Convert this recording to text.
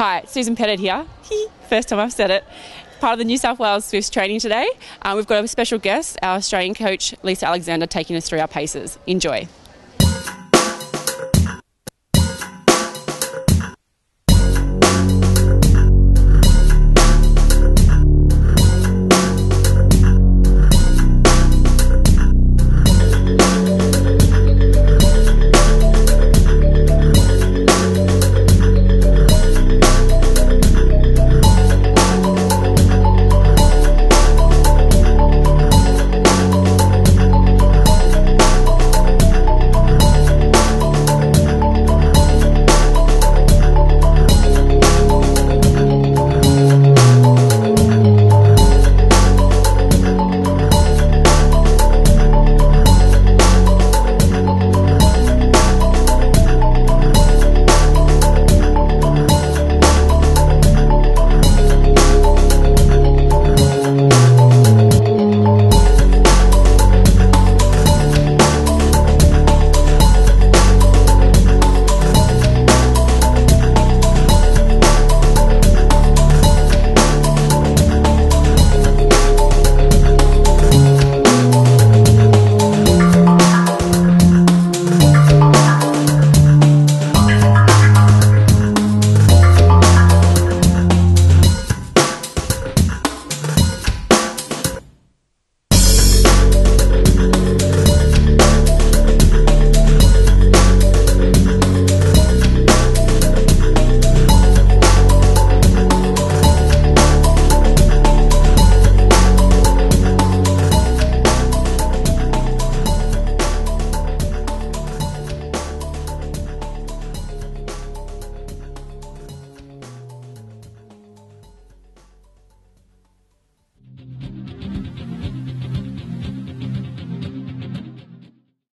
Hi, Susan Pettit here. First time I've said it. Part of the New South Wales Swifts training today. We've got a special guest, our Australian coach Lisa Alexander, taking us through our paces. Enjoy.